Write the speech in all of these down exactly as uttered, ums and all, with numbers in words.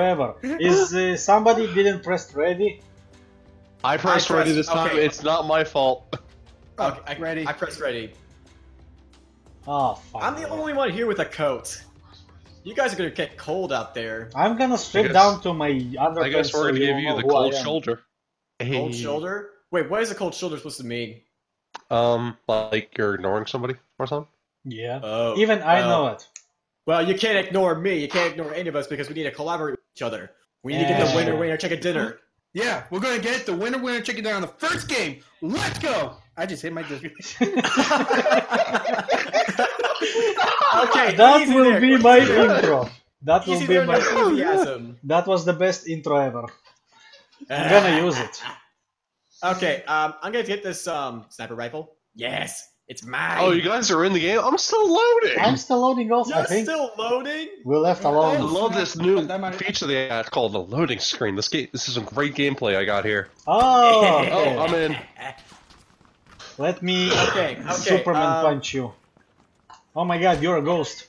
whatsoever. Is uh, somebody didn't press ready? I pressed, I pressed ready this time. Okay. It's not my fault. Okay, I, ready. I pressed ready. Oh, fuck. I'm the only one here with a coat. You guys are gonna get cold out there. I'm gonna strip guess, down to my underpants. I guess we're gonna so give you the cold shoulder. Hey. Cold shoulder? Wait, what is a cold shoulder supposed to mean? Um, like you're ignoring somebody or something? Yeah. Oh, even I uh, know it. Well, you can't ignore me. You can't ignore any of us because we need to collaborate with each other. We need yeah. to get the winner, winner, chicken dinner. Yeah, we're gonna get the winner, winner, chicken dinner on the first game. Let's go! I just hit my disc. Okay, that will there. be my intro. That will easy be my enthusiasm. That was the best intro ever. I'm gonna use it. Okay, um, I'm gonna get this um sniper rifle. Yes, it's mine. Oh, you guys are in the game. I'm still loading. I'm still loading also. You're I think. still loading. We're left alone. I love this new feature they add called the loading screen. This game, this is some great gameplay I got here. Oh, okay. Oh, I'm in. Let me okay, okay, Superman um, punch you. Oh my god, you're a ghost.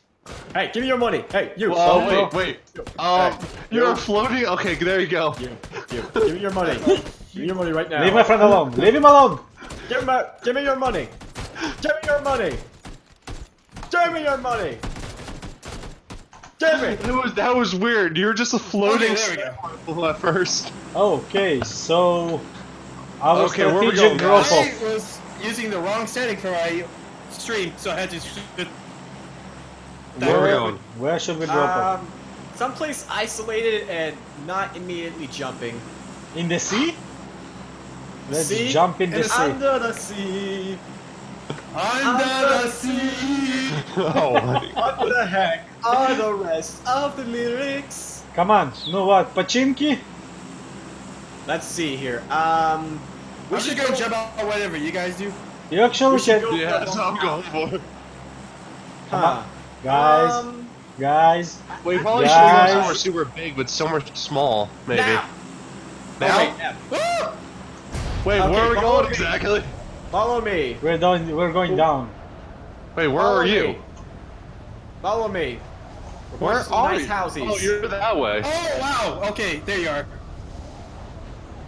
Hey, give me your money. Hey, you. Oh, oh wait, wait. You. Um, hey, you're you. floating? Okay, there you go. You, you. Give me your money. Give me your money right now. Leave my friend alone. Leave him alone. Give, him a, give me your money. Give me your money. Give me your money. Give me. That was, that was weird. You're just a floating. Okay, there we go. At first. Okay, so. I was okay, where we going? I was using the wrong setting for my stream, so I had to. Where are we going? Where should we drop um, it? Someplace isolated and not immediately jumping. In the sea? Let's sea? jump in the and sea. Under the sea. Under the sea. Oh my God. What the heck are the rest of the lyrics? Come on, you know what? Pachinki? Let's see here. Um, we should go jump out or whatever you guys do. You actually should. Yeah, that's what I'm going for. Come on. Guys, um, guys, we probably should go somewhere super big, but somewhere small, maybe. Now? now? Oh, wait, wait okay, where are we going me. exactly? Follow me. We're down. We're going down. Wait, where follow are you? Me. Follow me. We're where are nice you? Houses. Oh, you're that way. Oh wow. Okay, there you are.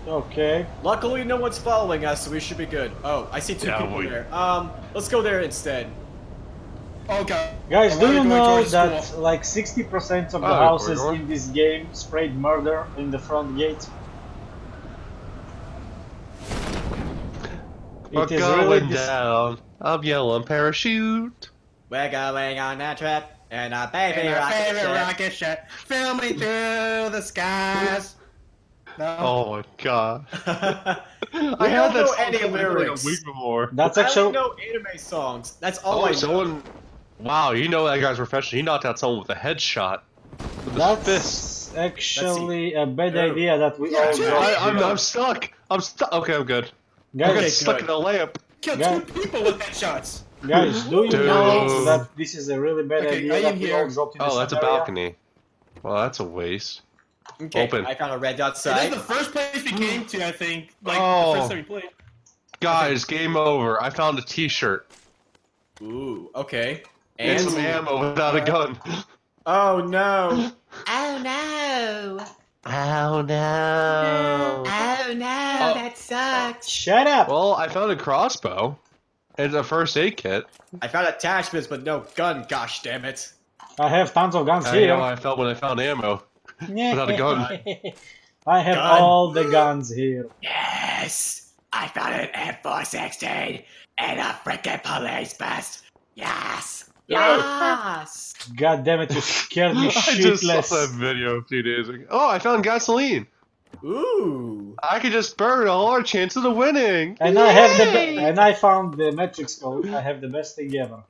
Okay. Luckily, no one's following us, so we should be good. Oh, I see two yeah, people we... there. Um, let's go there instead. Okay. Guys, do you know that school? like sixty percent of the oh, houses in this game sprayed murder in the front gate? We're it is going really down. I'm yelling parachute. We're going on that trip and our baby and our rocket, ship. rocket ship filming through the skies. No. Oh my god! I don't know any lyrics. Like a week before. That's actually I don't know anime songs. That's all oh, I know. Someone... Wow, you know that guy's professional. He knocked out someone with a headshot. With That's fist. actually That's a bad yeah. idea that we. Yeah, all yeah, I, I'm, I'm stuck. I'm stuck. Okay, I'm good. Guys, I got okay, stuck good. in a lamp. Killed guys. two people with headshots. Guys, do you Dude. know that this is a really bad okay, idea? I am that here. We all in oh, that's area? a balcony. Well, that's a waste. Okay, Open. I found a red dot side. This is the first place we came to, I think. Like, oh. the first time we played. Guys, game over. I found a t-shirt. Ooh, okay. And some ammo without a gun. Oh, no. Oh, no. Oh, no. Oh, no. Uh, that sucks. Shut up. Well, I found a crossbow and a first aid kit. I found attachments, but no gun. Gosh, damn it. I have tons of guns I here. I know how I felt when I found ammo. Without a gun. I have gun. all the guns here. Yes! I found an M four sixteen and a freaking police bus. Yes! Yes! God damn it, you scared me shitless. I just saw that video a few days ago. Oh, I found gasoline. Ooh! I could just burn all our chances of winning. And Yay! I have the and I found the matrix code. I have the best thing ever.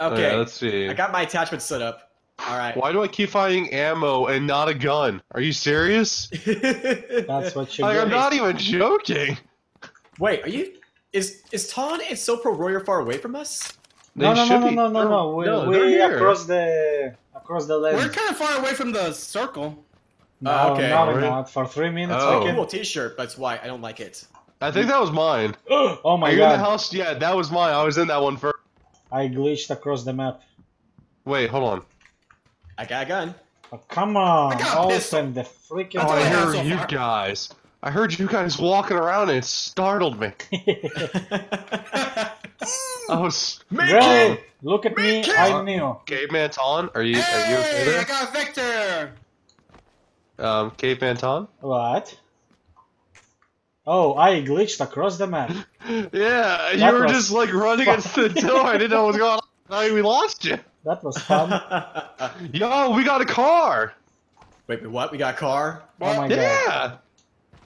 Okay, okay, let's see. I got my attachment set up. All right. Why do I keep finding ammo and not a gun? Are you serious? That's what you're. Like, I'm not even joking. Wait, are you? Is is Ton and So-Pro Warrior far away from us? They no, no, no, no, no, no, no, we, no. We're here. across the across the land. We're kind of far away from the circle. No, uh, okay. no, we're not. For three minutes. Oh. I can... Cool T-shirt. That's why I don't like it. I think that was mine. Oh my are you god. In the house? Yeah, that was mine. I was in that one first. I glitched across the map. Wait, hold on. I got a gun. Oh, come on, Olsen, the freaking... I heard so you guys. I heard you guys walking around and it startled me. I was... Really? Look at me, me I knew. CavemanTon, are you, hey, are you okay there? I got Victor! Um, CavemanTon? What? Oh, I glitched across the map. Yeah, that you were just like running against the door. I didn't know what was going on. We lost you. That was fun. Yo, we got a car! Wait, wait, what? We got a car? What? Oh my yeah. god.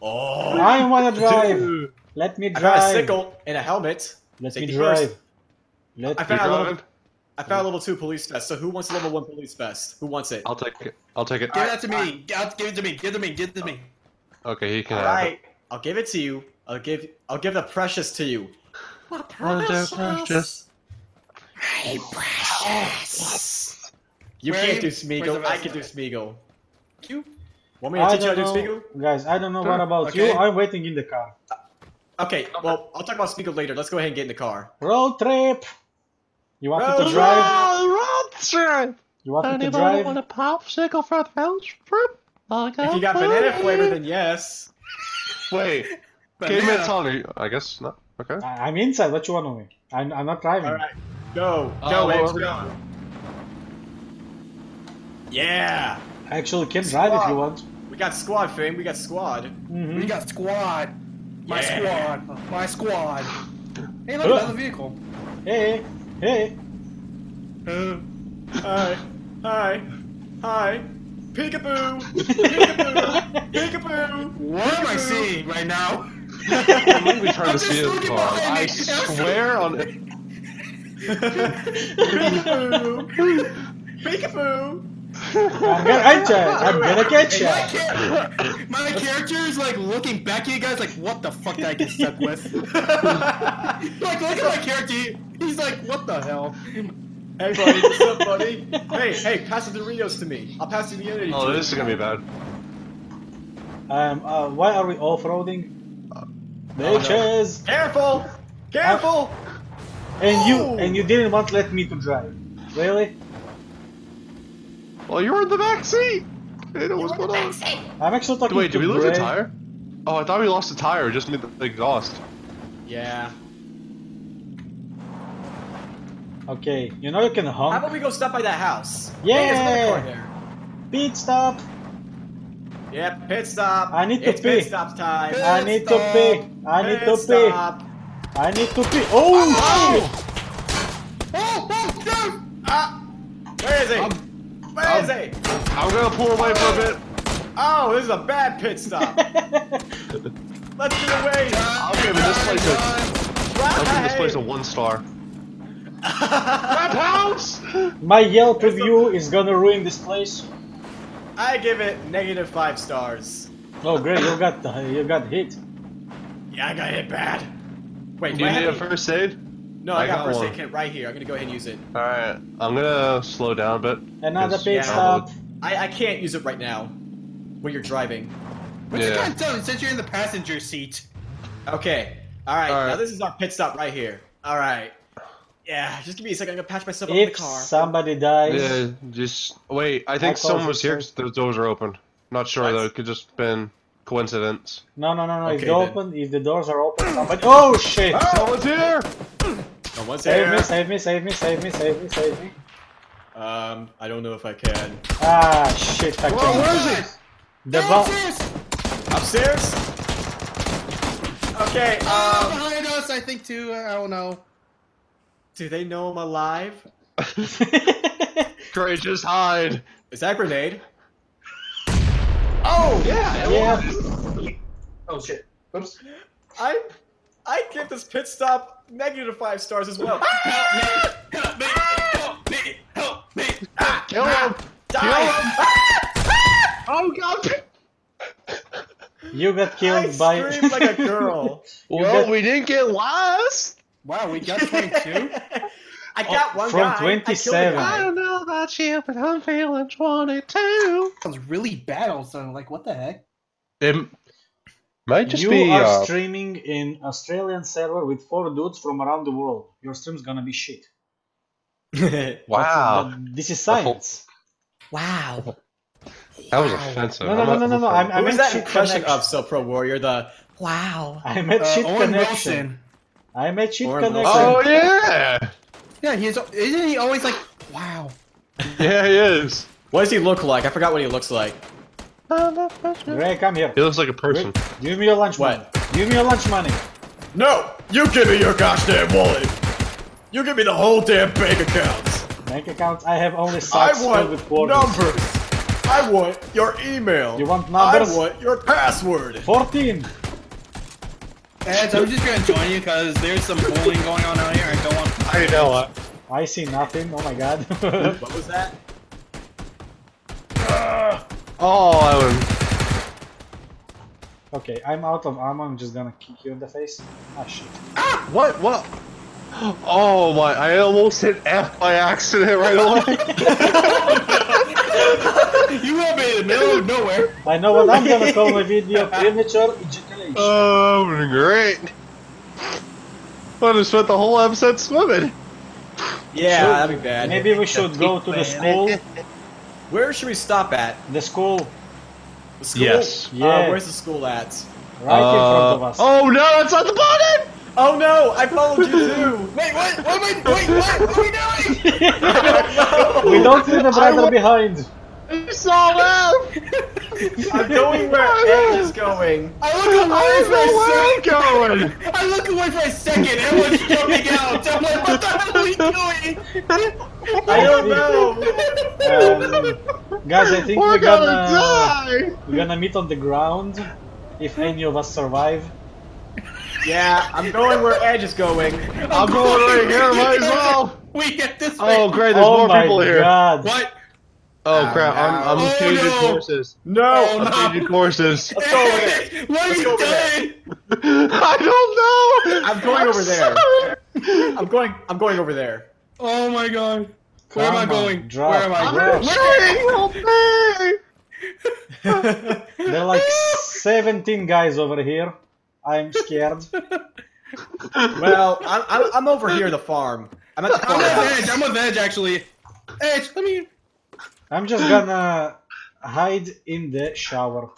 Oh, I wanna drive. Dude. Let me drive. I found a sickle and a helmet. Let Take me drive. Let I found a level. I found level two police vest. So who wants level one police vest? Who wants it? I'll take it. I'll take it. Give that to me. I'll give it to me. Give it to me. Give it to me. Okay, he can. All right, I'll give it to you. I'll give. I'll give the precious to you. My precious. precious. My precious. You Where can't you? do Smeagol. I can do Smeagol. You. Want me to I teach you how to do Smeagol? Guys, I don't know sure. what about okay. you. I'm waiting in the car. Uh, okay, well, I'll talk about Smeagol later. Let's go ahead and get in the car. Road trip! You want road me to drive? Road, road trip! You want Anybody me to drive? want a popsicle for a road trip? Like if you got play. banana flavor, then yes. Wait. CavemanTon, I guess not. Okay. I'm inside. What you want of me? I'm, I'm not driving. Alright. Go. Go, Eggs. Uh, go. Yeah! I actually can squad. drive if you want. We got squad, fam. We got squad. Mm-hmm. We got squad. My yeah. squad. My squad. Hey, look, another vehicle. Hey, hey. Uh, hi, hi, hi. Peekaboo. Peekaboo. Peekaboo. What Peekaboo. am I seeing right now? I'm literally trying to see his car. I swear on it. Peekaboo. Peekaboo. I'm gonna, I'm gonna catch you. My, my character is like looking back at you guys like, what the fuck did I get stuck with? Like, look at my character. He's like, what the hell? Hey, buddy, what's up, buddy? Hey, hey, pass the Doritos to me. I'll pass the Unity Oh, to this you. is gonna be bad. Um, uh, why are we off-roading? Uh, Bitches! No. Careful! Careful! Uh, and Ooh. you, and you didn't want to let me to drive. Really? Well, you were in the back seat. I don't know what's going on. I'm actually talking. Wait, did we lose the tire? Oh, I thought we lost the tire. Just made the exhaust. Yeah. Okay, you know you can honk. How about we go stop by that house? Yeah. Pit stop. Yeah, pit stop. I need to pee. Pit stop time. I need to pee. I need to pee. I need to pee. Oh shit! Oh, oh, dude! Ah, where is he? Where is it? I'm gonna pull away for a bit. Oh, this is a bad pit stop. Let's do it away. I'm giving this place a. I'm giving this place a one star. That house. My Yelp review is gonna ruin this place. I give it negative five stars. Oh great, you got uh, you got hit. Yeah, I got hit bad. Wait, do you need a first aid? No, I, I got, got first aid kit right here. I'm gonna go ahead and use it. Alright, I'm gonna slow down a bit. Another pit stop. I, I can't use it right now when you're driving. What yeah. you gotta tell me since you're in the passenger seat? Okay, alright, all right. Now this is our pit stop right here. Alright. Yeah, just give me a second. I'm gonna patch myself if up in the car. If somebody dies. Yeah, just. Wait, I think I someone was here because the doors are open. Not sure That's... though, it could just been. coincidence. No, no, no, no. Okay, if, they open, if the doors are open, somebody. Oh shit! Oh, someone's here! Someone's save here! Save me, save me, save me, save me, save me, Um, I don't know if I can. Ah shit, I Whoa, can't. Where is it? The Upstairs! Upstairs? Okay, um. Uh, behind us, I think too. I don't know. Do they know I'm alive? Great, just hide. Is that a grenade? Oh yeah! Yeah. Oh shit! Oops. I I give this pit stop negative five stars as well. Help me! Help me! Help me! Help me! Ah, kill him! Die! Ah, oh god! You got killed I by. I screamed like a girl. Well, got... we didn't get lost. Wow, we got twenty-two. I got oh, one from guy. twenty-seven. I, I don't know about you, but I'm feeling twenty-two. Sounds really bad. Also, like, what the heck? It might just you be. You are uh, streaming in Australian server with four dudes from around the world. Your stream's gonna be shit. Wow. But this is science. Wow. That was offensive. No, no, no, no, no, no. I meant that impression of So-Pro Warrior, the wow. I met Cheat Connection. I met Cheat Connection. Oh, yeah. Yeah, he's, isn't he always like, wow. Yeah, he is. What does he look like? I forgot what he looks like. Ray, come here. He looks like a person. Give me your lunch money. Give me your lunch money. No, you give me your gosh damn wallet. You give me the whole damn bank accounts. Bank accounts? I have only socks filled with quarters. I want numbers. I want your email. You want numbers? I want your password. fourteen. Ed, I'm just gonna join you because there's some bullying going on out here. I don't want. I know what. I see nothing. Oh my god. What was that? Uh, oh, I win. Okay, I'm out of armor. I'm just gonna kick you in the face. Ah shit. Ah! What? What? Oh my! I almost hit F by accident right away. You have me in the middle of nowhere. I know what I'm gonna call my video. Premature ejaculation. Oh, great. I just spent the whole episode swimming. Yeah, so, that'd be bad. Maybe we should go to the school. Where should we stop at? The school. The school? Yes. Yeah. Uh, where's the school at? Right uh, in front of us. Oh no, it's on the bottom! Oh no! I followed you too! Wait, what? What am I- Wait, what? What are we doing? I don't know. We don't see the brother behind. You saw him! I'm going where Ed is going. I look away for a second! I look away for a second! Everyone's jumping out! I'm like, what the hell are we doing? I don't know! Um, guys, I think we're, we're gonna, gonna die! We're gonna meet on the ground if any of us survive. Yeah, I'm going where Edge is going. I'm, I'm going right here, might as well! We get this way! Oh great, there's oh more people here. God. What? Oh crap, I'm, I'm oh, changing no. courses. No! Oh, I'm changing no. courses. Let's go over there. What are Let's you doing? I don't know! I'm going I'm over sorry. there. I'm going I'm going over there. Oh my god. Where Come am I going? Drop. Where am I going? Where am I going? There are like seventeen guys over here. I'm scared. Well, I'm, I'm, I'm over here, the farm. I'm at the farm. I'm a veg, I'm a veg, actually. Edge, let me... I'm just gonna hide in the shower.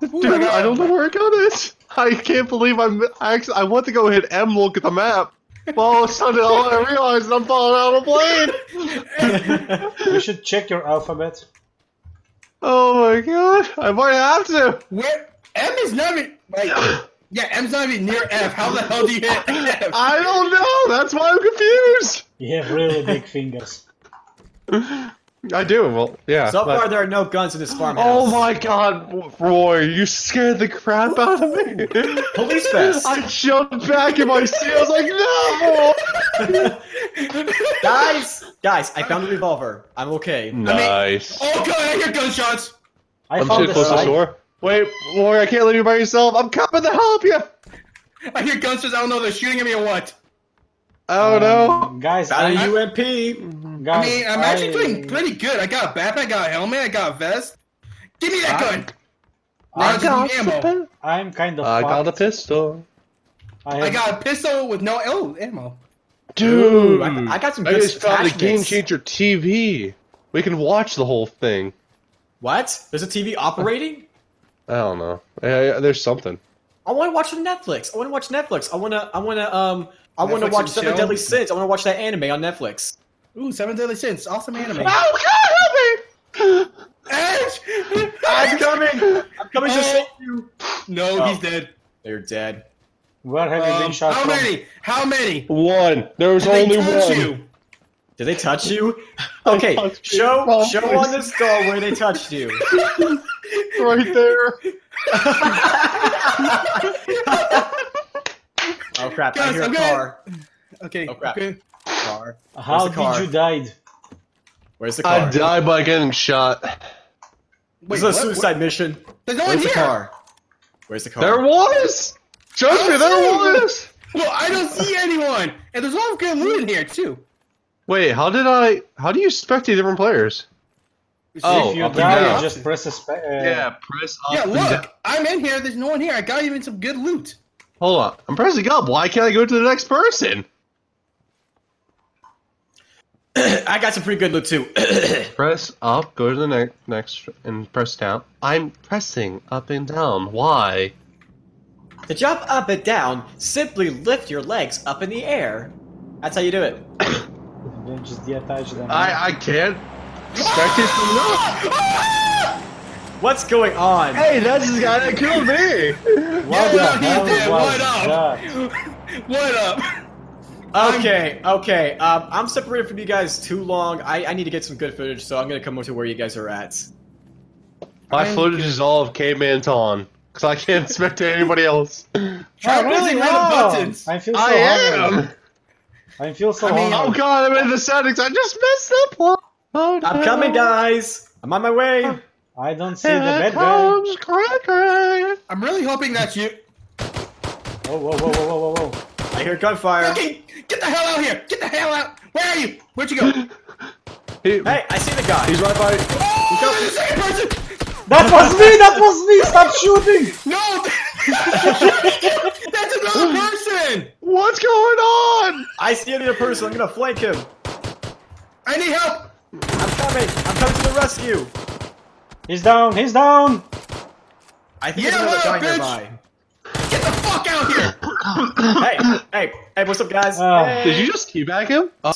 Dude, I don't know where I got it. I can't believe I'm. I, actually, I want to go hit M. Look at the map. Well, all of a sudden I realized I'm falling out of plane. You should check your alphabet. Oh my god! I might have to. Where M is not even. Like, yeah, M's not even near F. How the hell do you hit F? I don't know. That's why I'm confused. You have really big fingers. I do, well, yeah. So but... far, there are no guns in this farmhouse. Oh my god, Roy, you scared the crap out of me. Police fest. I jumped back in my seat, I was like, no! Guys, guys, I found a revolver. I'm okay. Nice. I mean, okay, I hear gunshots! I I'm found too close to the door. Wait, Roy, I can't leave you by yourself. I'm coming to help you! I hear gunshots, I don't know, they're shooting at me or what. I don't um, know. Guys, I a U M P. Guys, I mean, I'm actually I... doing pretty good. I got a backpack, I got a helmet, I got a vest. Give me that I... gun. I got ammo. I'm kind of I fucked. got a pistol. I, have... I got a pistol with no oh, ammo. Dude, Dude I, I got some good I just found a Game Changer T V. We can watch the whole thing. What? There's a T V operating? I don't know. Yeah, there's something. I want to watch Netflix. I want to watch Netflix. I want to. I want to. Um. I want to watch Seven Deadly Sins. I want to watch that anime on Netflix. Ooh, Seven Deadly Sins. Awesome anime. Oh, God, help me! Edge! I'm coming! I'm coming to save you! No, oh. he's dead. They're dead. What have um, you been shot How from? many? How many? One. There was Did only one. You? Did they touch you? Okay, show you. show oh, on this doll where they touched you. Right there. Oh crap, Guys, I hear I'm a gonna... car. Okay, oh crap. Okay. Car. How car? did you die? Where's the car? I died by getting shot. Wait, this is a suicide what? mission. There's no one Where's here. the car? Where's the car? There was! Trust me, there was! Well, I don't see anyone! And there's a lot of good loot in here, too. Wait, how did I... How do you spectate different players? Oh, if you die, you just press a... Spe uh... Yeah, press up. Yeah, look! I'm in here, there's no one here. I got even some good loot. Hold on, I'm pressing up. Why can't I go to the next person? I got some pretty good loot too. Press up, go to the next, next, and press down. I'm pressing up and down. Why? To jump up and down, simply lift your legs up in the air. That's how you do it. I I can't. What's going on? Hey, that's the guy that killed me. What up? What up? Okay, okay. Um, I'm separated from you guys too long. I, I need to get some good footage, so I'm gonna come over to where you guys are at. My I'm footage good. is all of CavemanTon, because I can't spectate anybody else. I really love buttons. I feel so I hungry. am. I feel so I mean, hungry. Oh god, I'm in the settings. I just messed up. One. Oh, I'm no. coming, guys. I'm on my way. Uh, I don't see the bed. I'm really hoping that you. Whoa, whoa, whoa, whoa, whoa, whoa, whoa. I hear gunfire. Okay, get the hell out of here! Get the hell out! Where are you? Where'd you go? He, hey, I see the guy. He's right by. Oh, he's the second person! That was me! That was me! Stop shooting! No! That's another person! What's going on? I see another person. I'm gonna flank him. I need help! I'm coming! I'm coming to the rescue! He's down! He's down! I think yeah, there's another guy bitch. nearby. Get the fuck out here! Hey, hey, hey, what's up, guys? Uh, hey. Did you just teabag him? Oh.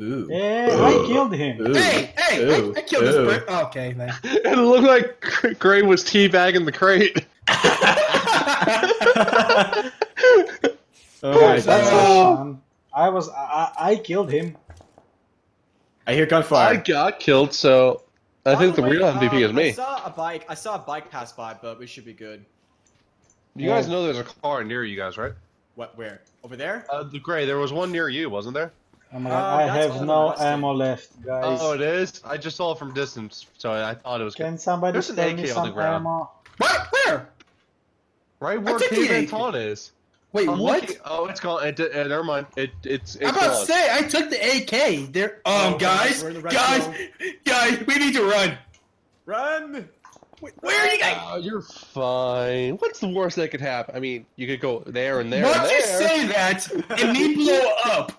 Ooh. Yeah, Ooh. I killed him. Ooh. Hey, hey, Ooh. I, I killed Ooh. this bird. Oh, okay, man. It looked like Gray was teabagging the crate. Oh, guys, that's oh. Um, I was, I, I killed him. I hear gunfire. I got killed, so I By think the, the real M V P um, is me. I saw a bike, I saw a bike pass by, but we should be good. You guys know there's a car near you guys, right? What? Where? Over there? Uh, the Gray, there was one near you, wasn't there? Oh my god, uh, I have no ammo left, guys. Oh, it is? I just saw it from distance, so I thought it was good. Can somebody tell me some ammo? What? Where? Right where CavemanTon is. Wait, what? Oh, it's gone. It, uh, never mind. It, it's, it's I'm about to say, I took the A K. There. Um, guys, guys, guys, we need to run. Run! Wait, where are you guys? Oh, you're fine. What's the worst that could happen? I mean, you could go there and there Why and there. Why'd you say that and me blow up?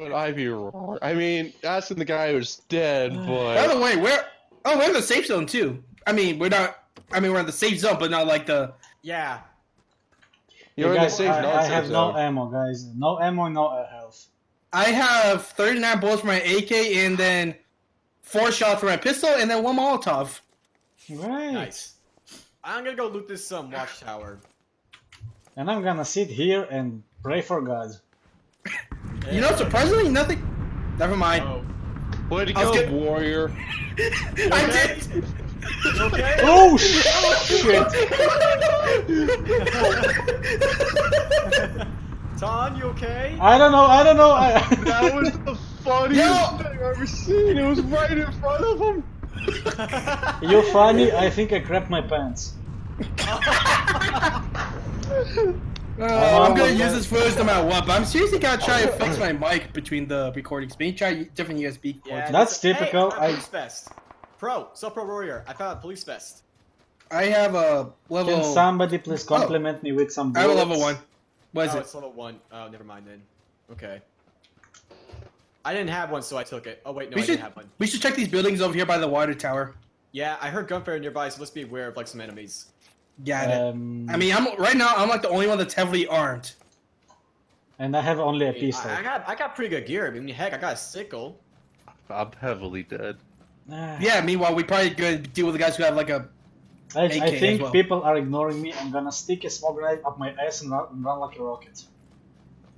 Would I be wrong? I mean, that's when the guy who's dead, but... By the way, we're... Oh, we're in the safe zone, too. I mean, we're not... I mean, we're in the safe zone, but not like the... Yeah. You're you in guys, the safe, I, not I safe have zone. no ammo, guys. No ammo, no health. I have thirty-nine bullets for my A K, and then... Four shots for my pistol, and then one Molotov. Right. Nice. I'm gonna go loot this um, watchtower. And I'm gonna sit here and pray for God. You know, surprisingly, nothing... Never mind. Oh. Way to go, getting... warrior. I did! Okay? Oh, shit! Ton, you okay? I don't know, I don't know. I... That was the funniest Yo! thing I've ever seen. It was right in front of him. You're funny. I think I grabbed my pants. uh, oh, I'm gonna use this footage no matter what, but I'm seriously gonna try to fix my mic between the recordings. Maybe try different U S B cords. Yeah, that's typical. Hey, I police fest. Pro, So-Pro Warrior. I found a police fest. I have a level. Can somebody please compliment oh. me with some? Bullets? I have a level one. What is oh, it? It's level one. Oh, never mind then. Okay. I didn't have one, so I took it. Oh, wait, no, we I should, didn't have one. We should check these buildings over here by the water tower. Yeah, I heard gunfire nearby, so let's be aware of, like, some enemies. Got um, it. I mean, I'm right now, I'm, like, the only one that's heavily armed. And I have only a pistol. I, I, got, I got pretty good gear. I mean, heck, I got a sickle. I'm heavily dead. Yeah, meanwhile, we probably could deal with the guys who have, like, a... I, I think well. people are ignoring me. I'm gonna stick a small grenade up my ass and run, and run like a rocket.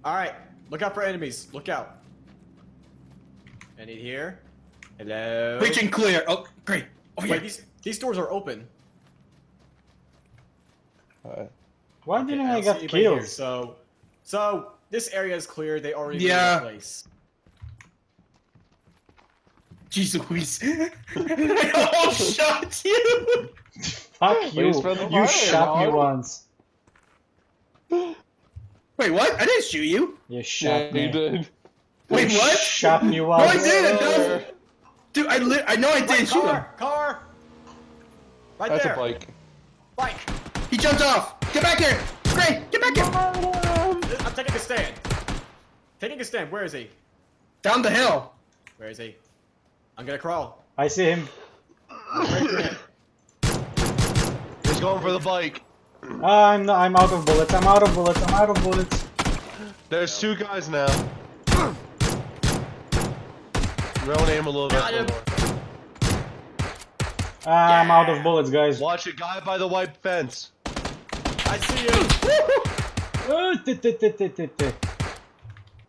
Alright, look out for enemies. Look out. Any here? Hello? Breach and clear. Oh, great. Over Wait, here. These, these doors are open. Alright. Why okay, didn't I, I get killed? Right here, so, so, this area is clear. They already yeah. made a place. Jesus. I almost shot you! Fuck you. You shot me once. Wait, what? I didn't shoot you. You shot yeah, me. You did. Wait, you what? Shot me once. No, I didn't. No. Dude, I li I know I didn't shoot him. Car. Right That's there. That's a bike. Bike. He jumped off. Get back here. Great. Get back here. I'm taking a stand. Taking a stand. Where is he? Down the hill. Where is he? I'm gonna crawl. I see him. him. He's going for the bike. Uh, I'm not, I'm out of bullets. I'm out of bullets. I'm out of bullets. There's two guys now. Round aim a little bit. Yeah, I'm out of bullets, guys. Watch a guy by the white fence. I see you.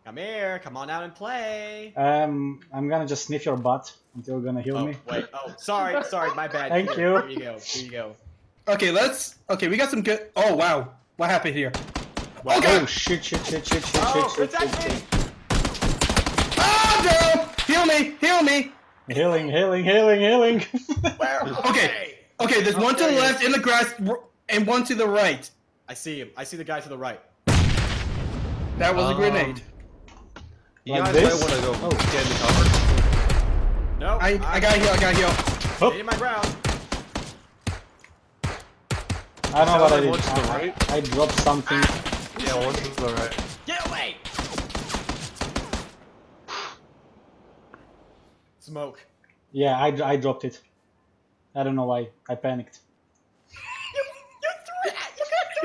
Come here. Come on out and play. Um, I'm gonna just sniff your butt until you're gonna heal oh, me. Wait. Oh, sorry. Sorry. My bad. Thank here, you. Here you go. Here you go. Okay, let's. Okay, we got some good. Oh wow, what happened here? Wow. Okay. Oh shit! Shit! Shit! Shit! Shit! Oh, shit! Shit! Shit! Shit! Ah no! Heal me! Heal me! Healing! Healing! Healing! Healing! Where? Okay. Okay. There's okay. one to the left in the grass, and one to the right. I see him. I see the guy to the right. That was um, a grenade. You like guys this? might want to go oh. get in the cover. No. I I, I got heal. I got heal. Oh. In my ground. I don't know what I did. Uh, right. I dropped something. Ah. Yeah, one to the right. Get away! Smoke. Yeah, I, I dropped it. I don't know why. I panicked.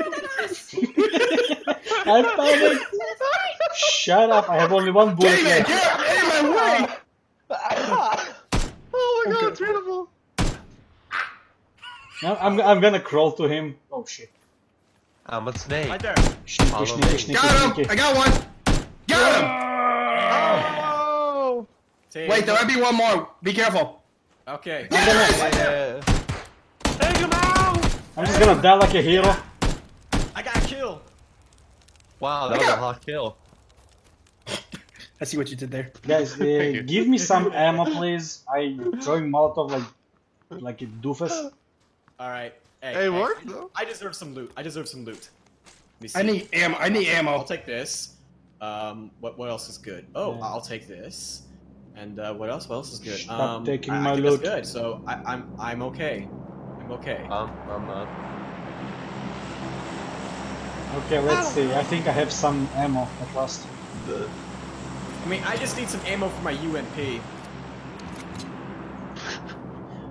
you, you threw it! You got thrown at us! I panicked! Shut up! I have only one bullet left. Get out of my way! Oh my god, it's beautiful! No, I'm, I'm gonna crawl to him. Oh shit. I'm a snake. Right there. Sneaky, sneaky, sneaky, got him! I got one! Got him! Oh! Oh. Wait, there might be one more. Be careful. Okay. Yes! Yes! Take him out! I'm just gonna die like a hero. I got a kill. Wow, that I was got... a hot kill. I see what you did there. Guys, uh, you. give me some ammo, please. I'm throwing Molotov like, like a doofus. All right. Hey, hey, hey work, I deserve some loot. I deserve some loot. I need ammo. I need ammo. I'll take this. Um, what what else is good? Oh, yeah. I'll take this. And uh, what else? What else is good? Stop um, taking I, my I think loot. That's good. So I, I'm I'm okay. I'm okay. Um, I'm not. Okay, let's ah. see. I think I have some ammo at last. The... I mean, I just need some ammo for my U M P.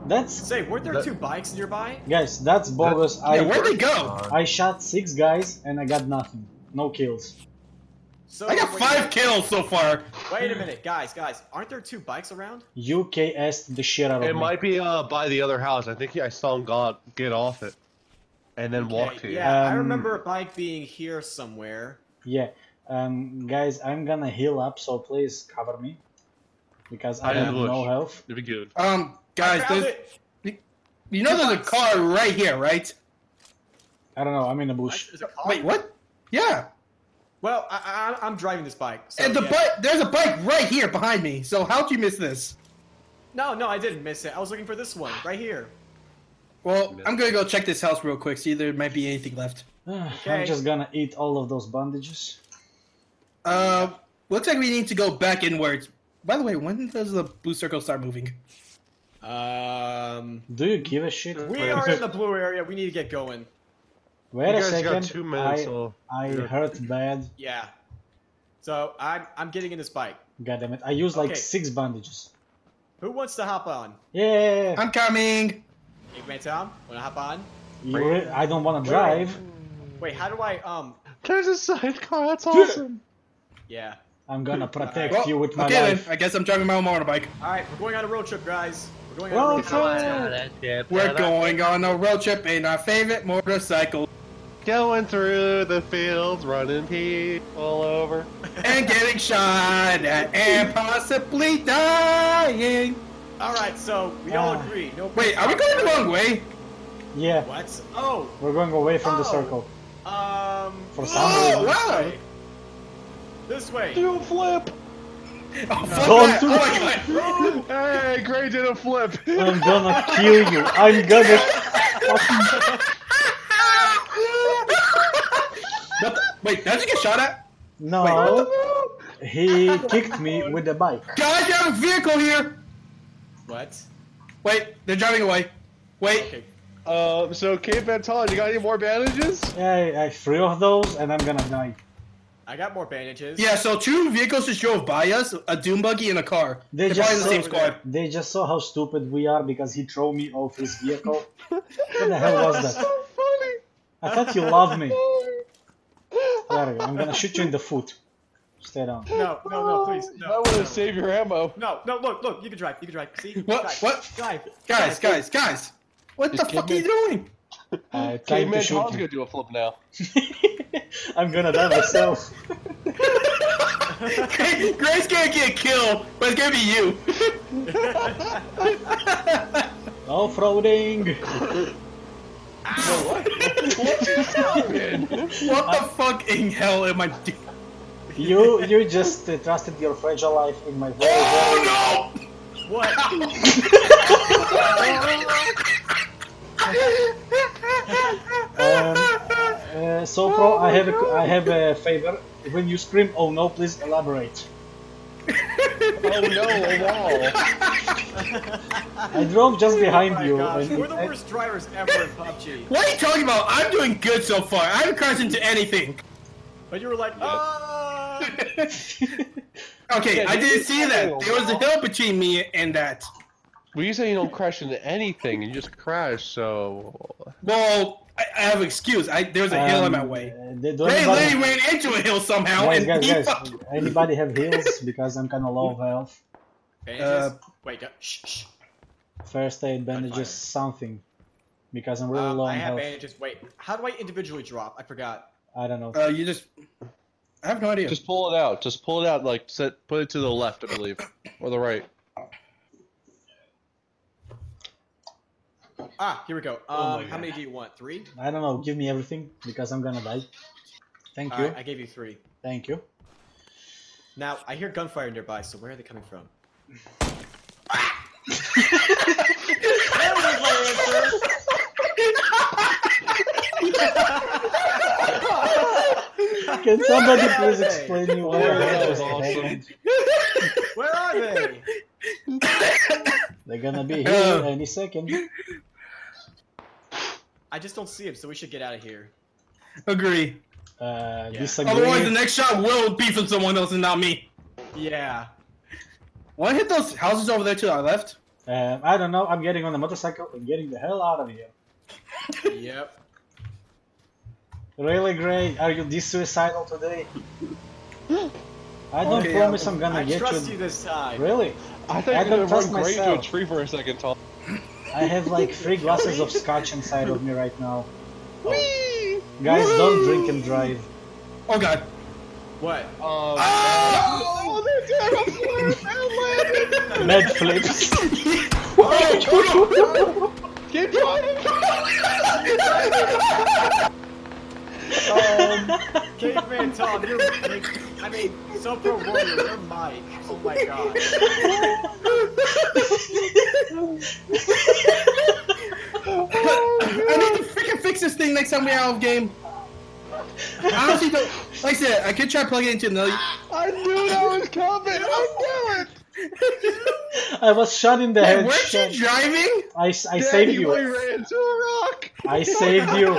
That's Say, weren't there that, two bikes nearby? Guys, that's bogus. That, I, yeah, where'd they go? I shot six guys and I got nothing. No kills. So I got five kills so far. Wait a minute, guys, guys. Aren't there two bikes around? U K S'd the shit out of it me. It might be uh, by the other house. I think I saw him go, get off it and then okay, walk to you. Yeah, um, I remember a bike being here somewhere. Yeah. Um, guys, I'm gonna heal up, so please cover me. Because I, I have no health. It'd be good. Um. Guys, there's, you know there's a car right here, right? I don't know. I'm in the bush. Wait, what? Yeah. Well, I, I, I'm driving this bike. So and the yeah. bike, there's a bike right here behind me. So how'd you miss this? No, no, I didn't miss it. I was looking for this one right here. Well, I'm gonna go check this house real quick. See, there might be anything left. Okay. I'm just gonna eat all of those bandages. Uh, looks like we need to go back inwards. By the way, when does the blue circle start moving? Um. Do you give a shit? We are in the blue area. We need to get going. Wait a second. Got two minutes, I so I yeah. hurt bad. Yeah. So I'm I'm getting in this bike. God damn it! I used like okay. six bandages. Who wants to hop on? Yeah. I'm coming. CavemanTon, wanna hop on? You, I don't wanna drive. Wait, how do I um? There's a sidecar. That's awesome. Yeah. I'm gonna protect right. you with my okay, life. Then. I guess I'm driving my own motorbike. All right, we're going on a road trip, guys. We're going on road a road trip. We're going on a road trip in our favorite motorcycle. Going through the fields, running people over. And getting shot at and possibly dying. All right, so we all uh, agree. No Wait, are we going the wrong way? Yeah. What? Oh. We're going away from oh. the circle. Um. For some reason. Oh, wow. This way. Do a flip. Oh, no. do oh my god. Hey, Gray did a flip. I'm gonna kill you. I'm gonna. Fucking... Wait, did you get shot at? No. Wait, he kicked me with a bike. Guys, you have a vehicle here. What? Wait, they're driving away. Wait. Okay. Um. So, CavemanTon, you got any more bandages? Yeah, I, I threw off those, and I'm gonna die. I got more bandages. Yeah, so two vehicles just drove by us, a dune buggy and a car. They They're just in the same squad. They just saw how stupid we are because he threw me off his vehicle. What the hell was that? So funny. I thought you loved me. Larry, I'm gonna shoot you in the foot. Stay down. No, no, no, please. No, I want to no. save your ammo. No, no, look, look, you can drive, you can drive. See? What? Drive. What? Drive. Guys, drive. guys, guys. What the fuck are you doing? Uh, Caveman Tom's gonna do a flip now. I'm gonna die myself. Gray, Gray's gonna get killed, but it's gonna be you. Off-roading. Ow. What? What just happened? What the I... fucking hell am I doing? You you just uh, trusted your fragile life in my very Oh very... no! What? um, uh, so pro, I have a, I have a favor. When you scream, "Oh no!" please elaborate. Oh no! Oh wow! I drove just behind oh you. Gosh, and we're the I... worst drivers ever in P U B G. What are you talking about? I'm doing good so far. I haven't crashed into anything. But you were like, ah. Oh. Okay, yeah, I didn't see that. There was a hill between me and that. Well, you say you don't crash into anything. You just crash, so. Well, I, I have an excuse. I there was a um, hill in my way. Uh, they anybody... ran into a hill somehow. Guys, and guys, guys. Anybody have heals? Because I'm kind of low health. Bandages. Uh, Wait up. Shh, shh. First aid bandages, something. Because I'm really um, low on health. I have bandages. Wait, how do I individually drop? I forgot. I don't know. Uh, you just... I have no idea. Just pull it out. Just pull it out, like, set, put it to the left, I believe. Or the right. Ah, here we go. Um, oh how many do you want? Three? I don't know. Give me everything, because I'm gonna die. Thank All you. Right, I gave you three. Thank you. Now, I hear gunfire nearby, so where are they coming from? Ah! That was my answer! Can somebody please explain me why that was awesome? Where are they? They're gonna be here any second. I just don't see him, so we should get out of here. Agree. Uh, yeah. Disagree. Otherwise, the next shot will be from someone else and not me. Yeah. Why hit those houses over there to our left? Uh, I don't know. I'm getting on the motorcycle and getting the hell out of here. Yep. Really, Gray? Are you this suicidal today? I don't okay, promise I'm, I'm gonna I get you. I trust you this time. Really? I think I don't trust myself. Gray to a tree for a second, Tom. I have like three glasses of scotch inside of me right now. Whee! Guys, Whee! Don't drink and drive. Oh God. What? Um, oh! Oh, they're dead. I'm Med flips. Oh, get driving. Um, Caveman Tom, you're like, I mean, So-Pro Warrior, you're Mike. Oh my god. I need to freaking fix this thing next time we're out of game. I honestly don't, like I said, I could try plugging it into another. I knew that was coming, I knew it! I was shot in the head. Weren't you driving? I, I saved you. Ran into a rock. I saved you.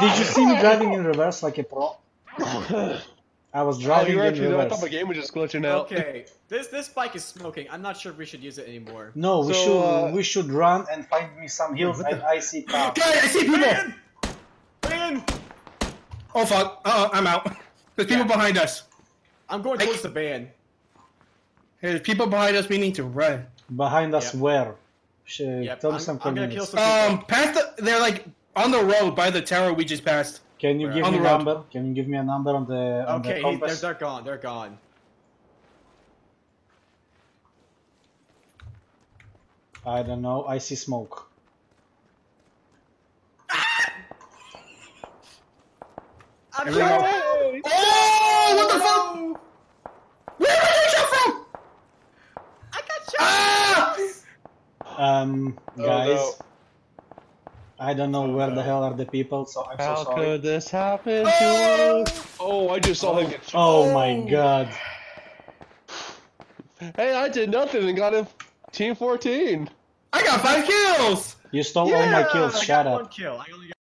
Did you see me driving in reverse like a pro? I was driving oh, in actually, reverse. I thought my game was just glitching out. Okay, this this bike is smoking. I'm not sure if we should use it anymore. No, we so, should uh, we should run and find me some heals. I, I see cars. Guys, I see people. Man! Man! Oh fuck! Uh oh, I'm out. There's people yeah. behind us. I'm going towards I... the van. There's people behind us. We need to run. Behind us yep. where? Should yep. tell I'm, me some coordinates. Um, past the, they're like. On the road by the tower we just passed. Can you give me a number? Can you give me a number on the on the compass? Okay, they're, they're gone. They're gone. I don't know. I see smoke. I'm sorry. Oh, what the fuck? Where did I get from? I got shot. Ah! Um, guys. Oh, no. I don't know where the hell are the people, so I'm How so sorry. How could this happen to us? Oh, I just saw oh. him get shot. Oh my god. Hey, I did nothing and got a team fourteen. I got five kills! You stole yeah, all my kills, I shut got up. One kill. I only got